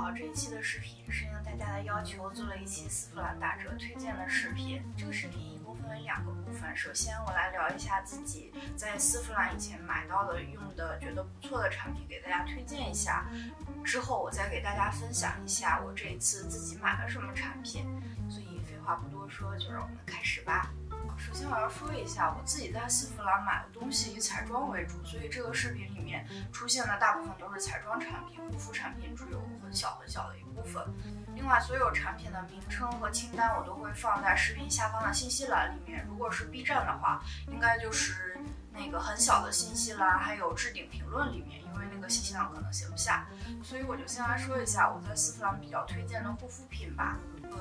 好这一期的视频，是应大家的要求做了一期丝芙兰打折推荐的视频。这个视频一共分为两个部分，首先我来聊一下自己在丝芙兰以前买到的、用的、觉得不错的产品，给大家推荐一下。之后我再给大家分享一下我这一次自己买了什么产品。所以废话不多说，就让我们开始吧。 首先我要说一下，我自己在丝芙兰买的东西以彩妆为主，所以这个视频里面出现的大部分都是彩妆产品，护肤产品只有很小的一部分。另外，所有产品的名称和清单我都会放在视频下方的信息栏里面。如果是 B 站的话，应该就是那个很小的信息栏，还有置顶评论里面，因为那个信息量可能写不下，所以我就先来说一下我在丝芙兰比较推荐的护肤品吧。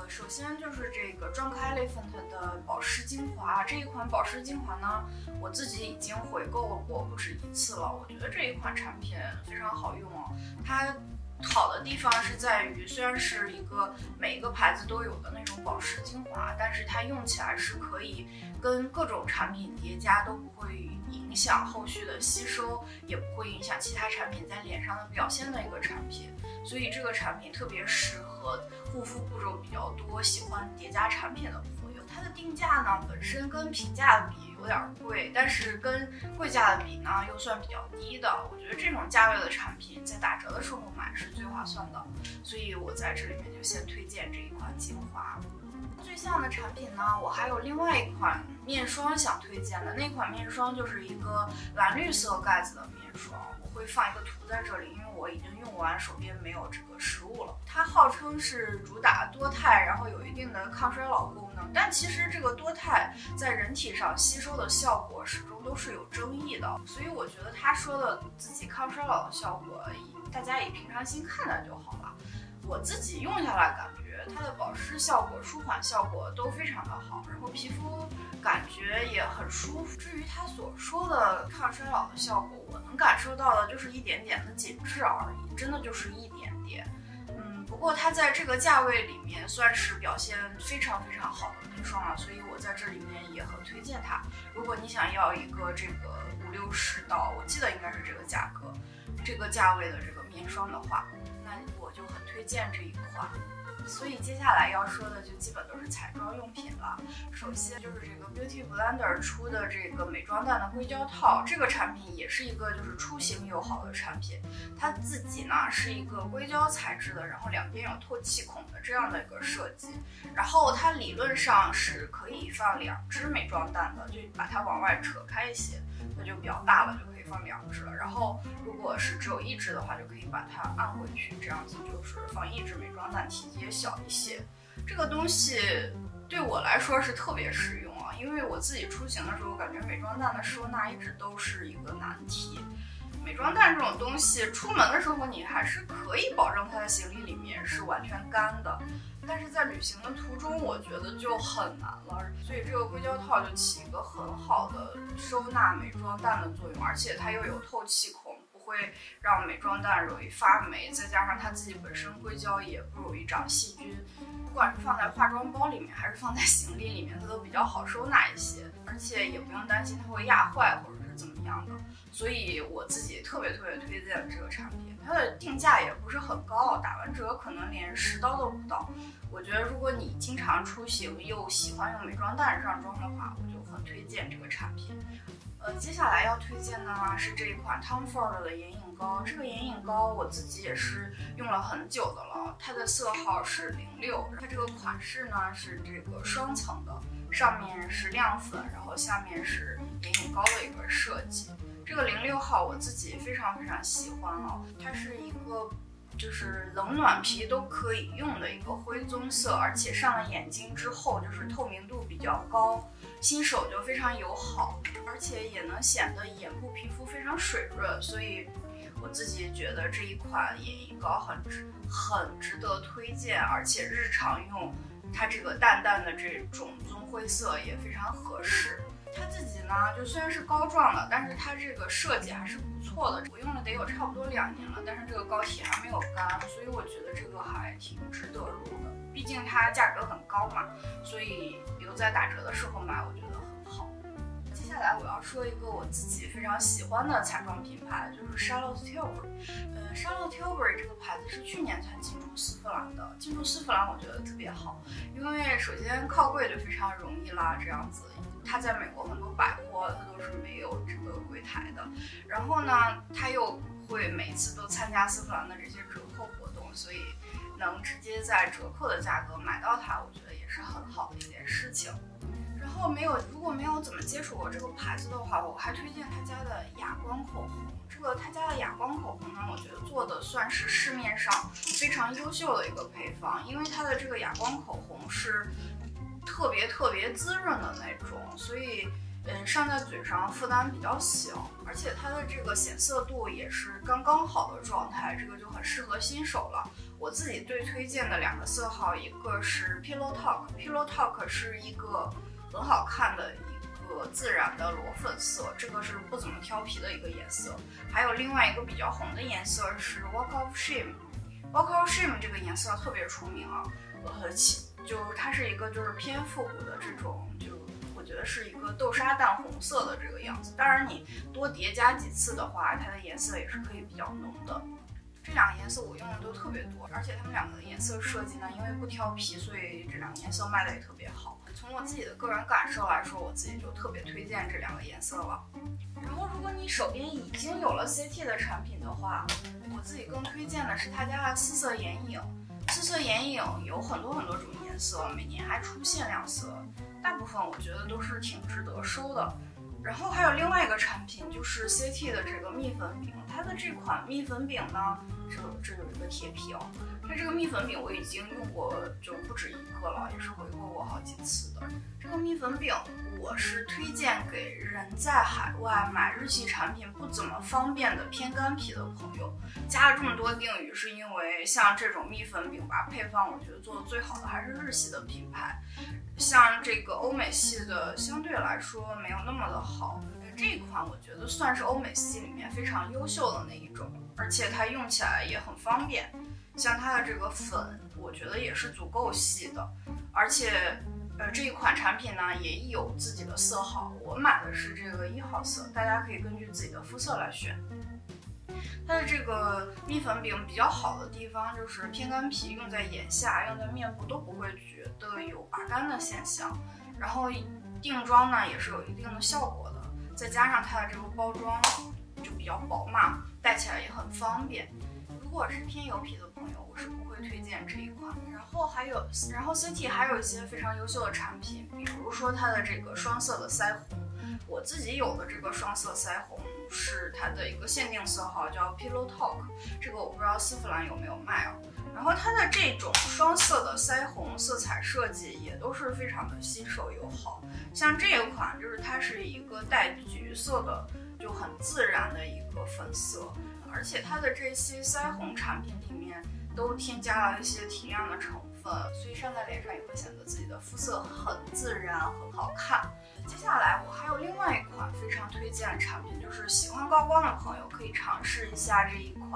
首先就是这个Drunk Elephant 的保湿精华，这一款保湿精华呢，我自己已经回购过不止一次了。我觉得这一款产品非常好用哦，它好的地方是在于，虽然是一个每一个牌子都有的那种保湿精华，但是它用起来是可以跟各种产品叠加，都不会影响后续的吸收，也不会影响其他产品在脸上的表现的一个产品。 所以这个产品特别适合护肤步骤比较多、喜欢叠加产品的朋友。它的定价呢，本身跟平价的比有点贵，但是跟贵价的比呢，又算比较低的。我觉得这种价位的产品在打折的时候买是最划算的，所以我在这里面就先推荐这一款精华。 最像的产品呢，我还有另外一款面霜想推荐的。那款面霜就是一个蓝绿色盖子的面霜，我会放一个图在这里，因为我已经用完，手边没有这个实物了。它号称是主打多肽，然后有一定的抗衰老功能，但其实这个多肽在人体上吸收的效果始终都是有争议的，所以我觉得他说的自己抗衰老的效果，大家以平常心看待就好了。我自己用下来感觉。 它的保湿效果、舒缓效果都非常的好，然后皮肤感觉也很舒服。至于它所说的抗衰老的效果，我能感受到的就是一点点的紧致而已，真的就是一点点。不过它在这个价位里面算是表现非常好的面霜了，所以我在这里面也很推荐它。如果你想要一个这个50-60刀，我记得应该是这个价格，这个价位的这个面霜的话，那我就很推荐这一款。 所以接下来要说的就基本都是彩妆用品了。首先就是这个 Beauty Blender 出的这个美妆蛋的硅胶套，这个产品也是一个就是出行友好的产品。它自己呢是一个硅胶材质的，然后两边有透气孔的这样的一个设计。然后它理论上是可以放两只美妆蛋的，就把它往外扯开一些，它就比较大了，就可以放两只了。然后如果是只有一只的话，就可以把它按回去，这样子就是放一只美妆蛋，体积 小一些，这个东西对我来说是特别实用啊，因为我自己出行的时候，感觉美妆蛋的收纳一直都是一个难题。美妆蛋这种东西，出门的时候你还是可以保证它的行李里面是完全干的，但是在旅行的途中，我觉得就很难了。所以这个硅胶套就起一个很好的收纳美妆蛋的作用，而且它又有透气孔。 会让美妆蛋容易发霉，再加上它自己本身硅胶也不容易长细菌，不管是放在化妆包里面还是放在行李里面，它都比较好收纳一些，而且也不用担心它会压坏或者是怎么样的。所以我自己特别推荐这个产品，它的定价也不是很高，打完折可能连10刀都不到。我觉得如果你经常出行又喜欢用美妆蛋上妆的话，我就很推荐这个产品。 接下来要推荐的呢是这一款 Tom Ford 的眼影膏。这个眼影膏我自己也是用了很久的了，它的色号是06，它这个款式呢是这个双层的，上面是亮粉，然后下面是眼影膏的一个设计。这个06号我自己非常喜欢哦，它是一个。 就是冷暖皮都可以用的一个灰棕色，而且上了眼睛之后就是透明度比较高，新手就非常友好，而且也能显得眼部皮肤非常水润，所以我自己觉得这一款眼影膏很值得推荐，而且日常用它这个淡淡的这种棕灰色也非常合适。 它自己呢，就虽然是膏状的，但是它这个设计还是不错的。我用了得有差不多2年了，但是这个膏体还没有干，所以我觉得这个还挺值得入的。毕竟它价格很高嘛，所以留在打折的时候买，我觉得很好。接下来我要说一个我自己非常喜欢的彩妆品牌，就是 Charlotte Tilbury。Charlotte Tilbury 这个牌子是去年才进驻丝芙兰的，进驻丝芙兰我觉得特别好，因为首先靠柜就非常容易啦，这样子。 它在美国很多百货，它都是没有这个柜台的。然后呢，它又会每次都参加丝芙兰的这些折扣活动，所以能直接在折扣的价格买到它，我觉得也是很好的一件事情。然后如果没有怎么接触过这个牌子的话，我还推荐他家的哑光口红。他家的哑光口红呢，我觉得做的算是市面上非常优秀的一个配方，因为它的这个哑光口红是 特别滋润的那种，所以上在嘴上负担比较小，而且它的这个显色度也是刚刚好的状态，这个就很适合新手了。我自己最推荐的两个色号，一个是 Pillow Talk 是一个很好看的一个自然的裸粉色，这个是不怎么挑皮的一个颜色。还有另外一个比较红的颜色是 Walk of Shame，Walk of Shame 这个颜色特别出名啊，就是它是一个就是偏复古的这种，就我觉得是一个豆沙淡红色的这个样子。当然你多叠加几次的话，它的颜色也是可以比较浓的。这两个颜色我用的都特别多，而且它们两个的颜色设计呢，因为不挑皮，所以这两个颜色卖的也特别好。从我自己的个人感受来说，我自己就特别推荐这两个颜色了。然后如果你手边已经有了 CT 的产品的话，我自己更推荐的是他家的四色眼影。四色眼影有很多种颜色。 每年还出限量色，大部分我觉得都是挺值得收的。然后还有另外一个产品就是 CT 的这个蜜粉饼，它的这款蜜粉饼呢，这有一个铁皮哦。它这个蜜粉饼我已经用过就不止一个了，也是回购过好几次的。这个蜜粉饼我是推荐给人在海外买日系产品不怎么方便的偏干皮的朋友。加了这么多定语，是因为像这种蜜粉饼吧，配方我觉得做的最好的还是日系的品牌，像这个欧美系的相对来说没有那么的好。 这一款我觉得算是欧美系里面非常优秀的那一种，而且它用起来也很方便。像它的这个粉，我觉得也是足够细的。而且，这一款产品呢也有自己的色号，我买的是这个1号色，大家可以根据自己的肤色来选。它的这个蜜粉饼比较好的地方就是偏干皮，用在眼下、用在面部都不会觉得有拔干的现象。然后定妆呢也是有一定的效果的。 再加上它的这个包装就比较饱满，戴起来也很方便。如果是偏油皮的朋友，我是不会推荐这一款。然后 CT 还有一些非常优秀的产品，比如说它的这个双色的腮红，我自己有的这个双色腮红是它的一个限定色号，叫 Pillow Talk， 这个我不知道丝芙兰有没有卖啊。然后它的这种双色的腮红色彩设计也都是非常的新手友好，像这一款就是它是一个带橘色的，就很自然的一个粉色，而且它的这些腮红产品里面都添加了一些提亮的成分，所以上在脸上也会显得自己的肤色很自然，很好看。接下来我还有另外一款非常推荐的产品，就是喜欢高光的朋友可以尝试一下这一款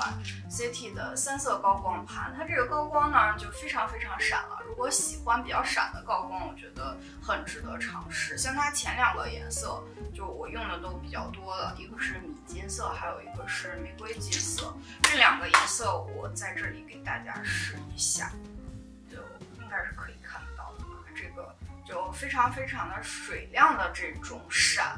CT 的3色高光盘。它这个高光呢就非常闪了，如果喜欢比较闪的高光，我觉得很值得尝试。像它前两个颜色，就我用的都比较多了，一个是米金色，还有一个是玫瑰金色。这两个颜色我在这里给大家试一下，就应该是可以看得到的吧，这个。 就非常的水亮的这种闪，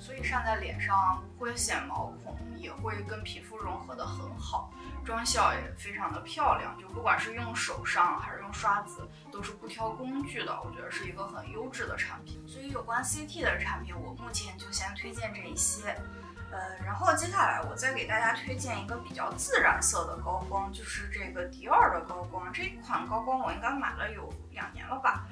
所以上在脸上不会显毛孔，也会跟皮肤融合的很好，妆效也非常的漂亮。就不管是用手上还是用刷子，都是不挑工具的，我觉得是一个很优质的产品。所以有关 CT 的产品，我目前就先推荐这一些。然后接下来我再给大家推荐一个比较自然色的高光，就是这个迪奥的高光。这一款高光我应该买了有2年了吧。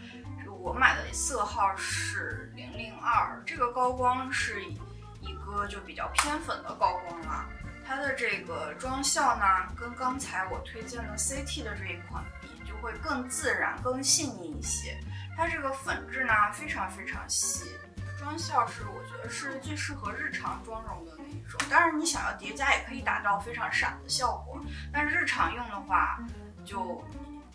我买的色号是002，这个高光是一个就比较偏粉的高光啦。它的这个妆效呢，跟刚才我推荐的 CT 的这一款比，就会更自然、更细腻一些。它这个粉质呢，非常细，妆效是我觉得是最适合日常妆容的那一种。当然，你想要叠加也可以达到非常闪的效果，但是日常用的话就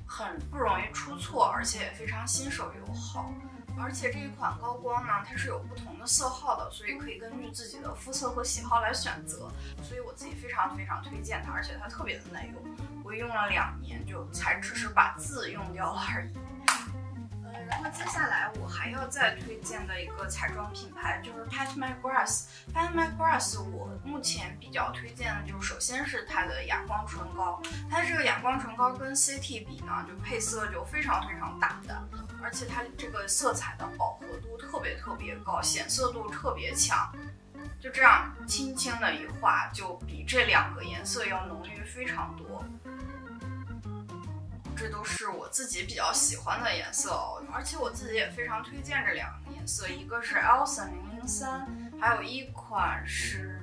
很不容易出错，而且也非常新手友好。而且这一款高光呢，它是有不同的色号的，所以可以根据自己的肤色和喜好来选择。所以我自己非常推荐它，而且它特别的耐用。我用了2年，就才只是把字用掉了而已。然后接下来我还要再推荐的一个彩妆品牌就是 Pat McGrath。Pat McGrath 我目前比较推荐的就是首先是它的哑光唇膏，它这个哑光唇膏跟 CT 比呢，就配色就非常大胆，而且它这个色彩的饱和度特别高，显色度特别强。就这样轻轻的一画，就比这2个颜色要浓郁非常多。这都是我自己比较喜欢的颜色哦，而且我自己也非常推荐这2个颜色，一个是 Elson 003，还有一款是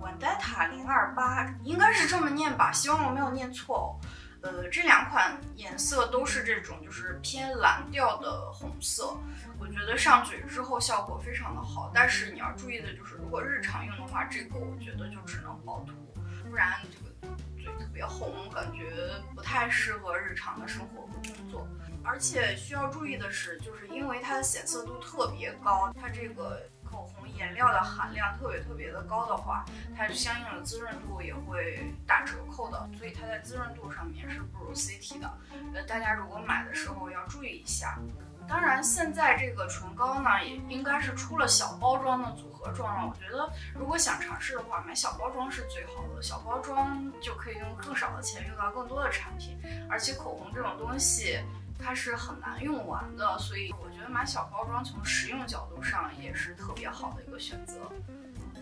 Vendetta 028，应该是这么念吧，希望我没有念错哦。这2款颜色都是这种就是偏蓝调的红色，我觉得上嘴之后效果非常好，但是你要注意的就是如果日常用的话，这个我觉得就只能薄涂，不然这个嘴特别红，感觉不太适合日常的生活和工作。而且需要注意的是，就是因为它的显色度特别高，它这个口红颜料的含量特别的高的话，它相应的滋润度也会打折扣的，所以它在滋润度上面是不如 CT 的。大家如果买的时候要注意一下。当然，现在这个唇膏呢，也应该是出了小包装的组合装了。我觉得如果想尝试的话，买小包装是最好的。小包装就可以用更少的钱用到更多的产品，而且口红这种东西它是很难用完的，所以我觉得买小包装从实用角度上也是特别好的一个选择。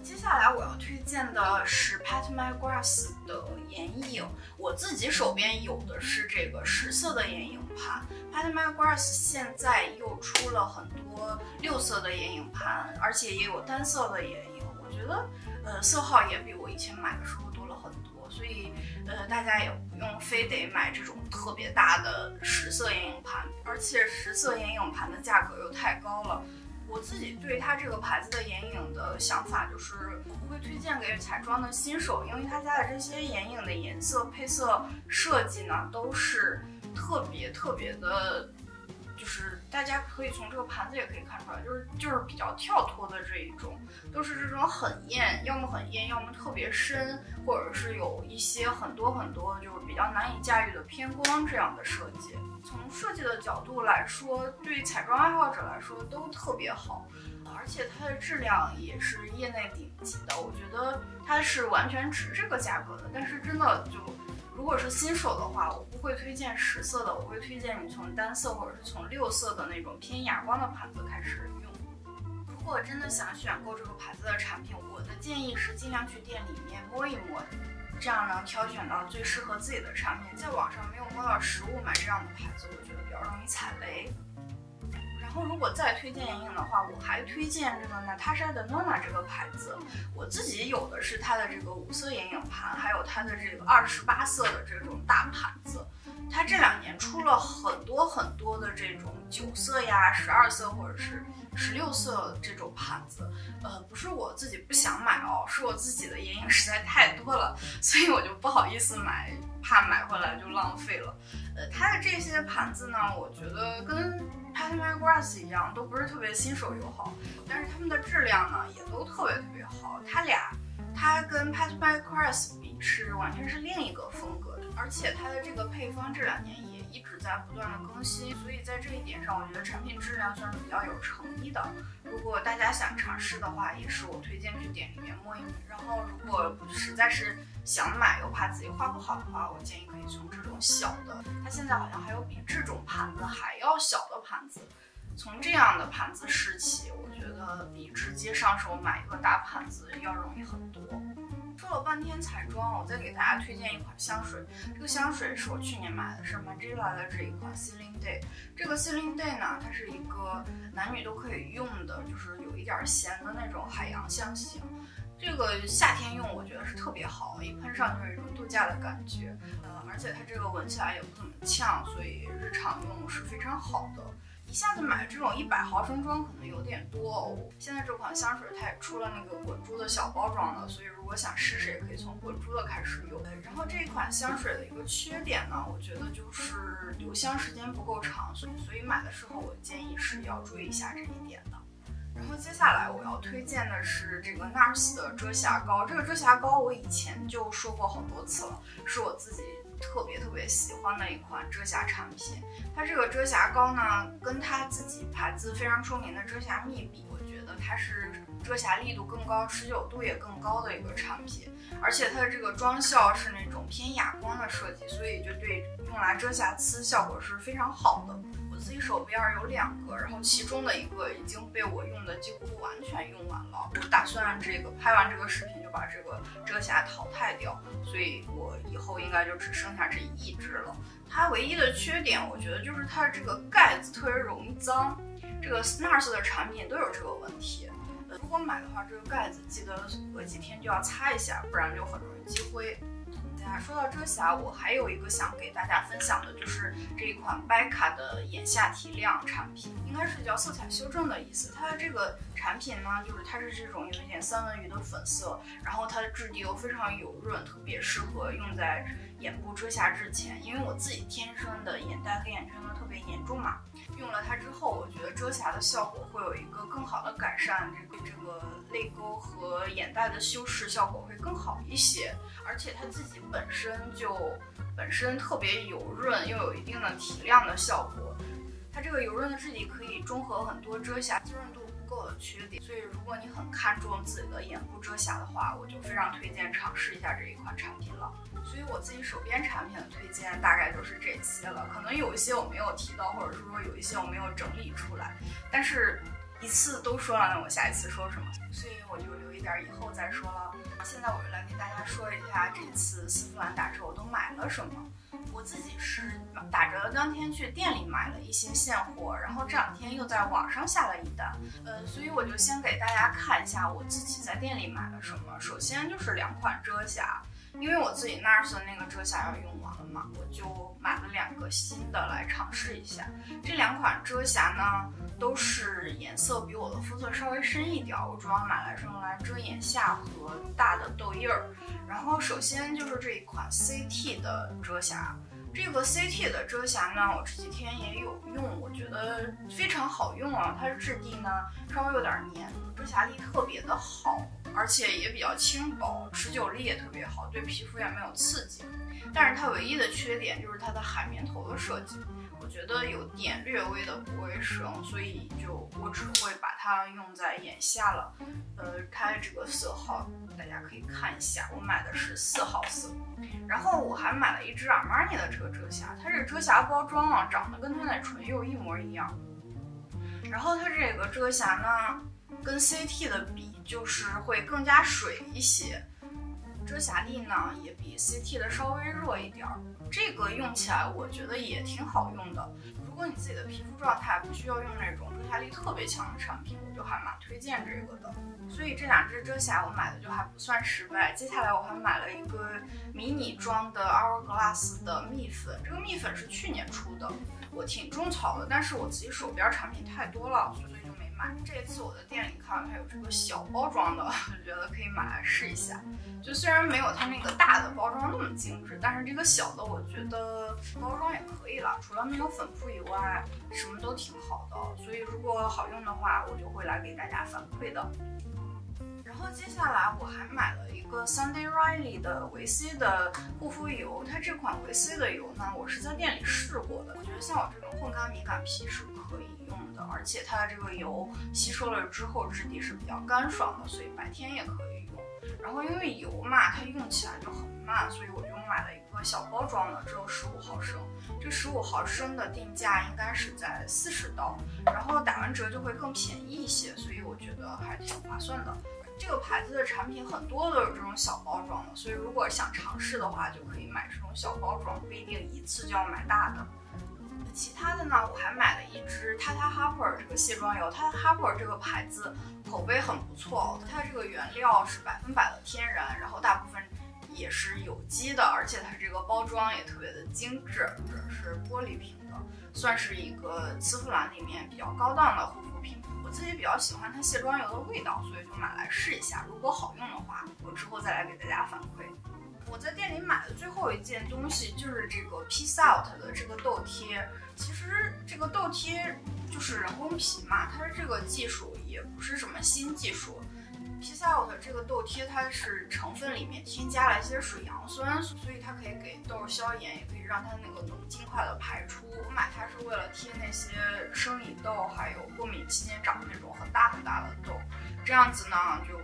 接下来我要推荐的是 Pat McGrath 的眼影，我自己手边有的是这个10色的眼影盘。Pat McGrath 现在又出了很多6色的眼影盘，而且也有单色的眼影，我觉得色号也比我以前买的时候多了很多，所以大家也不用非得买这种特别大的10色眼影盘，而且10色眼影盘的价格又太高了。我自己对它这个牌子的眼影的想法就是，我不会推荐给彩妆的新手，因为它家的这些眼影的颜色配色设计呢，都是特别的，就是大家可以从这个盘子也可以看出来，就是比较跳脱的这一种，都是这种很艳，要么很艳，要么特别深，或者是有一些很多就是比较难以驾驭的偏光这样的设计。从设计的角度来说，对彩妆爱好者来说都特别好，而且它的质量也是业内顶级的，我觉得它是完全值这个价格的。但是真的就如果是新手的话，我不会推荐10色的，我会推荐你从单色或者是从6色的那种偏哑光的盘子开始用。如果真的想选购这个牌子的产品，我的建议是尽量去店里面摸一摸，这样能挑选到最适合自己的产品。在网上没有摸到实物买这样的牌子，我觉得比较容易踩雷。然后如果再推荐眼影的话，我还推荐这个 Natasha Denona 这个牌子。我自己有的是它的这个5色眼影盘，还有它的这个28色的这种大盘子。它这2年出了很多的这种9色呀、12色或者是16色这种盘子，不是我自己不想买哦，是我自己的眼影实在太多了，所以我就不好意思买，怕买回来就浪费了。它的这些盘子呢，我觉得跟 Pat McGrath 一样，都不是特别新手友好，但是它们的质量呢，也都特别好。它跟 Pat McGrath 比是完全是另一个风格的，而且它的这个配方这2年也一直在不断的更新，所以在这一点上，我觉得产品质量算是比较有诚意的。如果大家想尝试的话，也是我推荐去店里面摸一摸。然后，如果实在是想买又怕自己画不好的话，我建议可以从这种小的，它现在好像还有比这种盘子还要小的盘子，从这样的盘子试起，我觉得比直接上手买一个大盘子要容易很多。说了半天彩妆，我再给大家推荐一款香水。这个香水是我去年买的，是 Margiela 的这一款 Sealing Day。这个 Sealing Day 呢，它是一个男女都可以用的，就是有一点咸的那种海洋香型。这个夏天用我觉得是特别好，一喷上就是一种度假的感觉。而且它这个闻起来也不怎么呛，所以日常用是非常好的。一下子买这种100毫升装可能有点多哦。现在这款香水它也出了那个滚珠的小包装了，所以如果想试试，也可以从滚珠的开始用。然后这一款香水的一个缺点呢，我觉得就是留香时间不够长，所以买的时候我建议是要注意一下这一点的。 然后接下来我要推荐的是这个 NARS 的遮瑕膏。这个遮瑕膏我以前就说过很多次了，是我自己特别喜欢的一款遮瑕产品。它这个遮瑕膏呢，跟它自己牌子非常出名的遮瑕蜜比，我觉得它是遮瑕力度更高、持久度也更高的一个产品。而且它的这个妆效是那种偏哑光的设计，所以就对用来遮瑕疵效果是非常好的。 我自己手边有2个，然后其中的一个已经被我用的几乎完全用完了。我打算这个拍完这个视频就把这个遮瑕淘汰掉，所以我以后应该就只剩下这1支了。它唯一的缺点，我觉得就是它的这个盖子特别容易脏。这个 NARS 的产品都有这个问题。如果买的话，这个盖子记得隔几天就要擦一下，不然就很容易积灰。 说到遮瑕，我还有一个想给大家分享的，就是这一款Becca的眼下提亮产品，应该是叫色彩修正的意思。它的这个产品呢，就是它是这种有一点三文鱼的粉色，然后它的质地又非常油润，特别适合用在眼部遮瑕之前。因为我自己天生的眼袋和眼圈都特别严重嘛，用了它之后，我觉得遮瑕的效果会有一个更好的改善，这个泪沟和眼袋的修饰效果会更好一些，而且它自己本身特别油润，又有一定的提亮的效果。它这个油润的质地可以中和很多遮瑕滋润度不够的缺点，所以如果你很看重自己的眼部遮瑕的话，我就非常推荐尝试一下这一款产品了。所以我自己手边产品的推荐大概就是这些了，可能有一些我没有提到，或者是说有一些我没有整理出来，但是一次都说了，那我下一次说什么？所以我就留一点以后再说了。 现在我就来给大家说一下这次丝芙兰打折我都买了什么。我自己是打折当天去店里买了一些现货，然后这2天又在网上下了一单。所以我就先给大家看一下我自己在店里买了什么。首先就是2款遮瑕，因为我自己NARS的那个遮瑕要用完了嘛，我就买了2个新的来尝试一下。这2款遮瑕呢，都是颜色比我的肤色稍微深一点，我主要买来是用来遮眼下和大的痘印儿。然后首先就是这一款 CT 的遮瑕，这个 CT 的遮瑕呢，我这几天也有用，我觉得非常好用啊。它的质地呢稍微有点黏，遮瑕力特别的好，而且也比较轻薄，持久力也特别好，对皮肤也没有刺激。但是它唯一的缺点就是它的海绵头的设计，我觉得有点略微的不卫生，所以我只会把它用在眼下了。它这个色号大家可以看一下，我买的是4号色。然后我还买了一支 Armani 的这个遮瑕，它这个遮瑕包装啊，长得跟它的唇釉一模一样。然后它这个遮瑕呢，跟 CT 的比就是会更加水一些。 遮瑕力呢也比 CT 的稍微弱一点儿，这个用起来我觉得也挺好用的。如果你自己的皮肤状态不需要用那种遮瑕力特别强的产品，我就还蛮推荐这个的。所以这2支遮瑕我买的就还不算失败。接下来我还买了一个迷你装的 Hourglass 的蜜粉，这个蜜粉是去年出的，我挺种草的，但是我自己手边产品太多了，所以就没买。这次我在店里看到它有这个小包装的，我觉得可以买来试一下。 就虽然没有它那个大的包装那么精致，但是这个小的我觉得包装也可以了，除了没有粉扑以外，什么都挺好的。所以如果好用的话，我就会来给大家反馈的。然后接下来我还买了一个 Sunday Riley 的维 C 的护肤油，它这款维 C 的油呢，我是在店里试过的，我觉得像我这种混干敏感皮是可以用的，而且它的这个油吸收了之后质地是比较干爽的，所以白天也可以。 然后因为油嘛，它用起来就很慢，所以我就买了一个小包装的，只有15毫升。这15毫升的定价应该是在40刀，然后打完折就会更便宜一些，所以我觉得还挺划算的。这个牌子的产品很多都有这种小包装的，所以如果想尝试的话，就可以买这种小包装，不一定一次就要买大的。 其他的呢，我还买了一支 Tata Harper 这个卸妆油。Tata Harper 这个牌子口碑很不错，它这个原料是100%的天然，然后大部分也是有机的，而且它这个包装也特别的精致，这是玻璃瓶的，算是一个丝芙兰里面比较高档的护肤品。我自己比较喜欢它卸妆油的味道，所以就买来试一下。如果好用的话，我之后再来给大家反馈。我在店里买的最后一件东西就是这个 Peace Out 的这个痘贴。其实这个痘贴就是人工皮嘛，它的这个技术也不是什么新技术。Peace Out 这个痘贴，它是成分里面添加了一些水杨酸，所以它可以给痘消炎，也可以让它那个脓尽快的排出。我买它是为了贴那些生理痘，还有过敏期间长那种很大很大的痘，这样子呢，就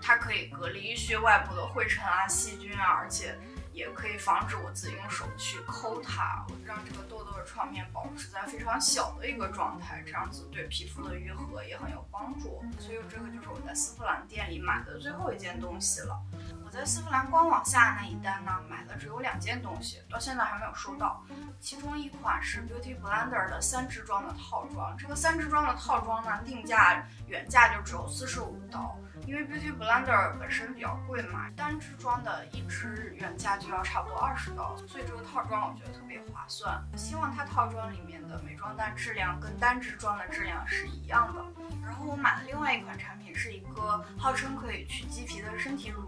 它可以隔离血外部的灰尘啊、细菌啊，而且也可以防止我自己用手去抠它，让这个痘痘的创面保持在非常小的一个状态，这样子对皮肤的愈合也很有帮助。所以这个就是我在丝芙兰店里买的最后一件东西了。我在丝芙兰官网下那一单呢，买的只有两件东西，到现在还没有收到。其中一款是 Beauty Blender 的三支装的套装，这个三支装的套装呢，定价原价就只有45刀。因为 Beauty Blender 本身比较贵嘛，单支装的一支原价就要差不多20刀，所以这个套装我觉得特别划算。希望它套装里面的美妆蛋质量跟单支装的质量是一样的。然后我买的另外一款产品是一个号称可以去鸡皮的身体乳。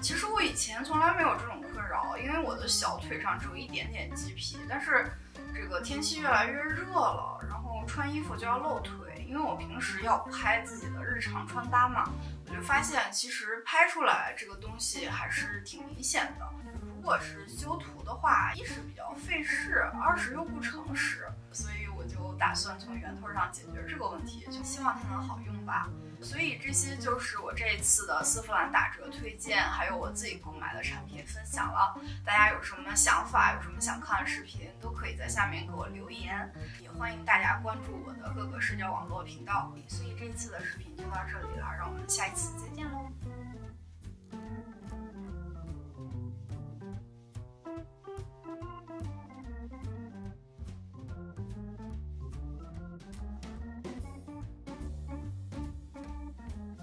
其实我以前从来没有这种困扰，因为我的小腿上只有一点点鸡皮，但是这个天气越来越热了，然后穿衣服就要露腿。因为我平时要拍自己的日常穿搭嘛，我就发现其实拍出来这个东西还是挺明显的。如果是修图的话，一是比较费事，二是又不诚实，所以我就打算从源头上解决这个问题，就希望它能好用吧。所以这些就是我这一次的丝芙兰打折推荐，还有我自己购买的产品分享了。大家有什么想法，有什么想看的视频，都可以在下面给我留言，也欢迎大家关注我的各个社交网络频道。所以这一次的视频就到这里了，让我们下一期。